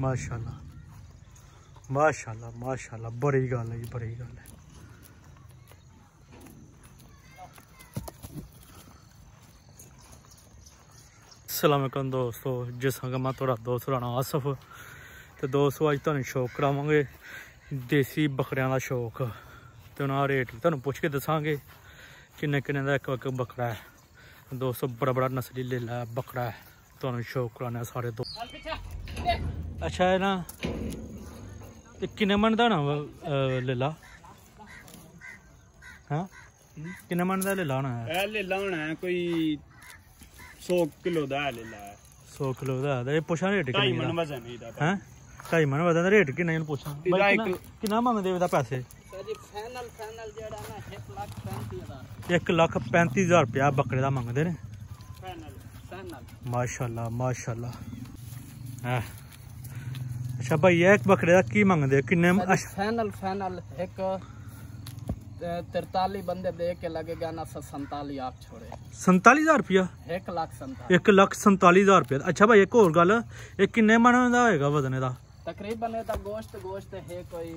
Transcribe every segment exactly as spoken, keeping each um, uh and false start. माशाल्लाह माशाल्लाह माशाल्लाह बड़ी गल है जी, बड़ी गल है। अस्सलामुअलैकुम दोस्तों, जिस हंगा मैं थोड़ा दोस्त राणा आसफ। तो दोस्तों अज तुहानू शौक करावांगे देसी बकरियां का शौक, तो उन्होंने रेट भी तुहानू पुछ के दसांगे किन्ने किन्ने का एक एक बकरा है। दोस्तों बड़ा बड़ा नस्ली लीला बकरा है, तुहानू शौक कराने सारे दो। अच्छा है ना, किन्ने मन का ना लीला? हाँ किन्ने मन का लीला होना है? लीला होना है कोई सौ किलो का लीला है। सौ किलो का है, पुछा रेट ढाई मन वजन है। हैं ढाई मन वजन रेट कि नहीं पुछा कितना मंगदे दा पैसे? फाइनल फाइनल जेड़ा ना एक लाख पैंती हज़ार। एक लाख पैंती हज़ार रुपया बकरे का मंगते ने। माशाल्लाह माशाल्लाह। अच्छा भाई एक बकरे का की मंगते किन्ने? फाइनल फाइनल एक तिरताली बंदे दे के लगेगा ना संताली, आप छोड़े संताली हज़ार रुपया। एक लाख संताली एक लाख संताली हज़ार रुपया। अच्छा भाई एक होर गल, ये किन्ने मन दा होएगा वजन दा तकरीबन? ये गोश्त गोश्त है कोई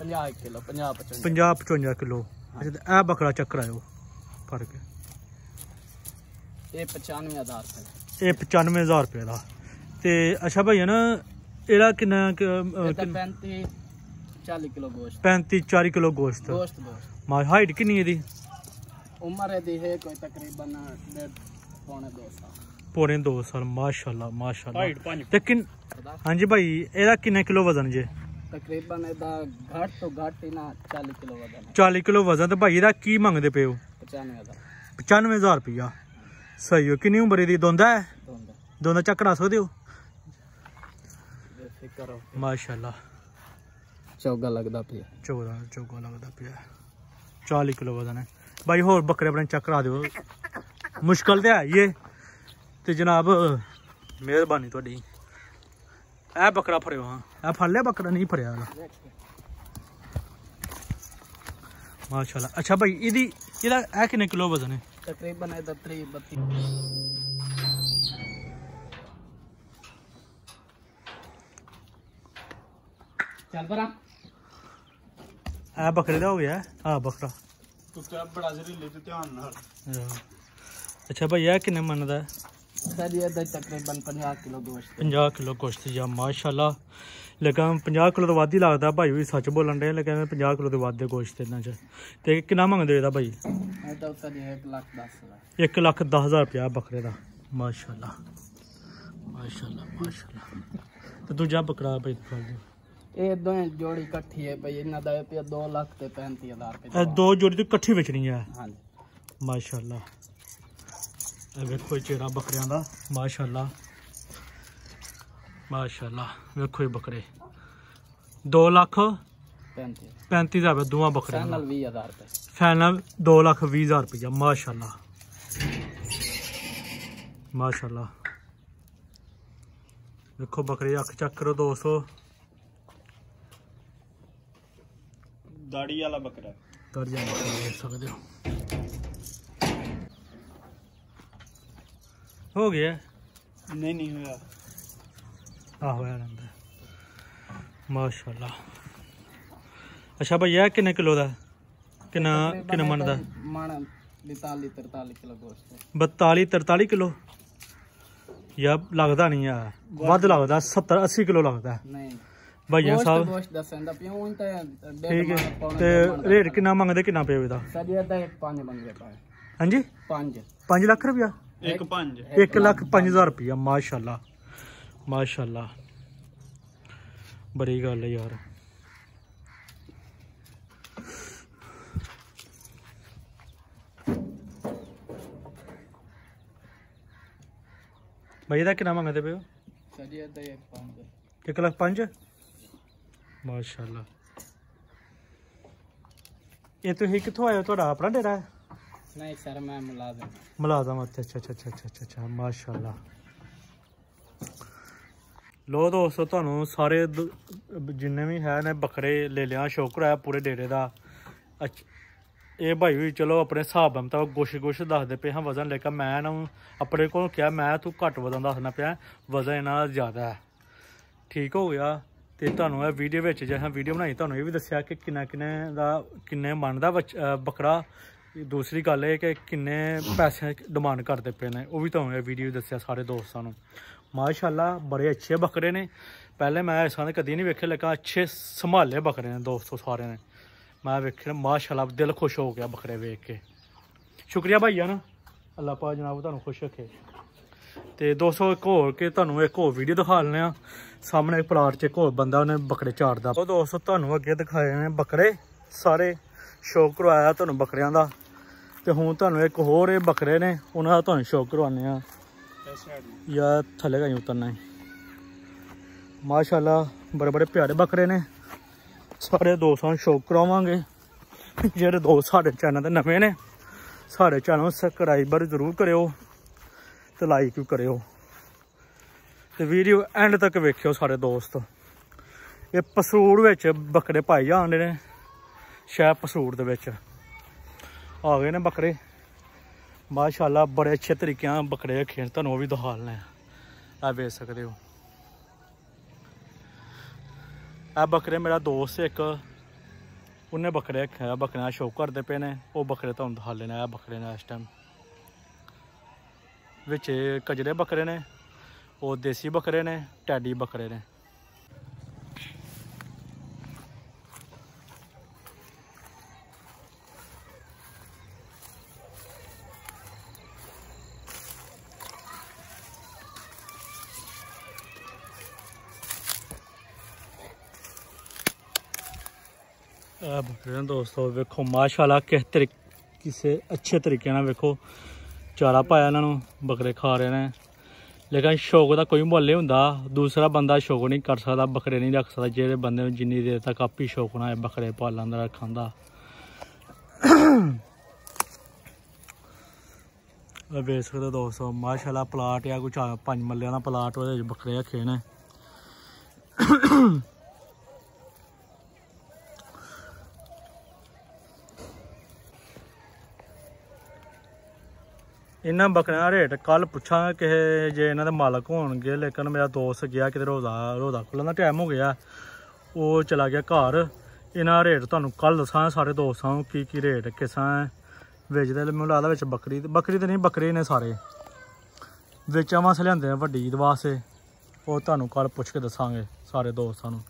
पचास किलो, पचास पचवंजा किलो। अच्छा ए बकरा चक्कर आयो करके ये पचानवे हज़ार रुपये, ये पचानवे हज़ार रुपये का। तो अच्छा भाई है ना, एड़ा किन्ना पैंती चाली किलो गोश्त, पैंती चाली किलो गोश्त। हाइट किन्नी है दी? उम्र दी है कोई तकरीबन पौने दो साल। पौने दो साल माशाल्लाह माशाल्लाह। ते किन हाँ जी भाई एड़ा किन्ने किलो वजन जे? तकरीबन एदा घट तो घट ना चाली किलो वजन। चाली किलो वजन। तो भाई एदा की मंगदे पे हो? पचानवे हज़ार। पचानवे हज़ार रुपया सही हो। किन्नी उम्र दी? दोंदा है, दोंदा चक्कर आ सकदे हो। माशाल्लाह चौगा लगदा पिया, चौगा चौगा लगदा पिया। चाली किलो वजन है भाई। होर बकरे अपने चक्कर आ दियो मुश्किल तो है ये। तो जनाब मेहरबानी थोड़ी। ए बकरा फड़ो, हाँ ए फड़ लिया बकरा, नहीं फड़िया माशाल्लाह। अच्छा भाई इदी एदा ए किन्ने किलो वजन है? तकरीबन एदा तीस बत्तीस। चल बरा आ बकरे दा हो गया। हां बकरा तू क्या बड़ा जरीले ते ध्यान नाल। अच्छा भाई ये किन्ने मन दा है? सर ये दा तकरीबन पचास किलो गोश्त। पचास किलो गोश्त या माशाल्लाह। लेकिन पचास किलो तो वादी लगदा भाई, भी सच बोलन दे। लेकिन पचास किलो तो वादे गोश्त इना च। ते किन्ना मंगदे एदा भाई? ए दा उसदा एक लाख दस हज़ार। एक लाख दस हज़ार रुपया बकरे दा। माशाल्लाह माशाल्लाह माशाल्लाह। ते दूजा बकरा भाई दिखा दे। ये दो जोड़ी इकट्ठी है भाई, इन्हां दा पे दो लाख ते पैंती हज़ार रुपये। दो जोड़ी तो इकट्ठी बेचनी है। हाँ माशाल्लाह। देखो चेहरा बकरियां दा माशाल्लाह माशाल्लाह। देखो बकरे दो लाख पैंती हज़ार रुपये दोवें बकरे। फाइनल बीस हज़ार रुपये। फाइनल दो लाख बीस हज़ार रुपया। माशाल्लाह माशाल्लाह। देखो बकरे अख चेक करो दोस्तों। दाढ़ी वाला बकरा दाढ़ी वाला बकरा देख सकते हो। हो गया नहीं? नहीं होया। हां होया रहंदा माशाल्लाह। अच्छा भाई ये किन्ने किलो दा? किन्ना किन्ना मन दा? मन बयालीस तरताली किलो गोश्त। बयालीस तरताली किलो या लगदा नहीं है, वध लगदा सत्तर अस्सी किलो लगदा नहीं भाइया साहब। ठीक है ते रेट किन्ना मंगदे किन्ना पे होदा? सर ये दा पांच मंगदे पाए। हां जी पांच पांच लाख रुपया। एक पांच एक लाख पांच हज़ार रुपया। माशाल्लाह माशाल्लाह बड़ी गल है यार। भाई दा किन्ना मंगदे पे हो? सर ये दा एक पांच एक लाख पांच। माशाल्लाह। ये तो ही कितों आए हो? थोड़ा अपना डेरा है? नहीं सर मैं मुलाजम। मुलाजम अच्छा अच्छा अच्छा अच्छा अच्छा माशाल्लाह। लो दोस्तों थानू सारे जिन्ने भी है ने बकरे ले लिया, शौक कराया पूरे डेरे का। अच्छा ये भाई भी चलो अपने हिसाब मतलब गोश गोश दसते पे हाँ वजन। लेकिन मैं अपने को क्या मैं तू घट वजन दसना पे, वजन इन्होंने ज़्यादा है। ठीक हो गया। तो तुहानू वीडियो विच जिस वीडियो बनाई तुहानू यह भी दस्सिया कि किन्ना किन्ने दा किन्ने मन दा बकरा, दूसरी गल है कि किन्ने पैसे डिमांड करते पे ने, वह भी तुहानू वीडियो दस्सिया सारे दोस्तां नू। माशाल्लाह बड़े अच्छे बकरे ने, पहले मैं इस तरह कदी नहीं वेखे, लेकिन अच्छे संभाले बकरे ने दोस्तों सारे ने, मैं वेखे माशाल्लाह दिल खुश हो गया बकरे वेख के। शुक्रिया भाइया ना, अल्लाह पाक जनाब तुहानू खुश रखे। तो दोस्तों एक होर के तुहानू एक होर वीडियो दिखा लेने आं, सामने एक प्लाट च एक होर बंदा उन्हें बकरे चारदा। तो दोस्तों तुहानू अगे दिखाए ने बकरे सारे, शौक करवाया तुहानू बकरियां दा, ते हुण तुहानू एक होर एह बकरे ने उन्हां दा तुहानू शौक करवाने आं। यार थल्ले गै उतरना है। माशाल्लाह बड़े बड़े प्यारे बकरे ने, सारे दोस्तां नू शौक करवावांगे। जेहड़े दोस्त साडे चैनल दे नवें ने साडे चैनल सबसक्राइबर जरूर करेओ ते लाइक भी करेओ, ते वीडियो एंड तक वेखियो सारे दोस्त। ये पसूड़ विच बकरे पाए जांदे ने, शायद पसूड़ दे विच आ गए ने बकरे। माशाल्लाह बड़े अच्छे तरीके नाल बकरे रखे ने, तुहानू ओह भी दिखा लैने आं। वेच सकदे हो आ बकरे, मेरा दोस्त एक उन्हें बकरे रखे, बकरे दा शौक करदे पे ने, ओह बकरे तुहानू दिखा लैने आं। बकरे ने इस टाइम विच कजरे बकरे ने, ओह देसी बकरे ने, टैडी बकरे ने। बकरे दोस्तों वेखो माशाल्लाह किस तरीके किसे अच्छे तरीके नाल वेखो चारा पाया, इन्हों बकरे खा रहे हैं। लेकिन शौक का कोई मुल्ल नहीं होंदा, दूसरा बंदा शौक नहीं कर सकता, बकरे नहीं रख सकता। जेहड़े बंदे जिन्नी देर तक आप ही शौक ना बकरे पालन दा रखन दा। वेच सकदे दोस्तों माशाल्लाह प्लाट या कोई चार पंज मल्लें दा प्लाट, ओहदे विच बकरे रखे ने। इन्हां बकरियां दा रेट कल पुच्छां कि जे इन्हां दे मालक होणगे, लेकिन मेरा दोस्त गया कि रोजा रोजा खुल्लण दा टाइम हो गया, ओह चला गया घर। इन्हां रेट तुहानू कल दस्सां सारे दोस्तां नू की की रेट किसां बेचदे। मैनूं लगदा विच बकरी बकरी ते नहीं बकरे ने सारे बेचां वास्ते लिआंदे ने, वड्डी ईद वास्ते। ओह तुहानू कल पुछ के दस्सांगे सारे दोस्तां नू।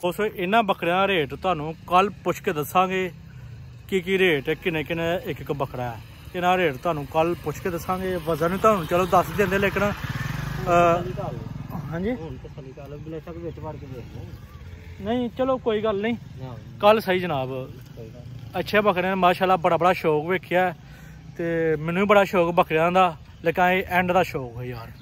उस इन्हां बकरियां दा रेट तुहानू कल पुछ के दस्सांगे की की रेट किन्ने किन्ने इक इक बकरा है। इन्हां रेट तुहानू कल पुछ के दस्सांगे। वजन तुहानू चलो दस देंदे, लेकिन हाँ जी नहीं चलो कोई गल नहीं, कल सही जनाब। अच्छे बकरे ने माशाल्लाह, बड़ा बड़ा शौक वेखिया, ते मैनू बड़ा शौक बकरियां दा, लेकिन एंड दा शौक है यार।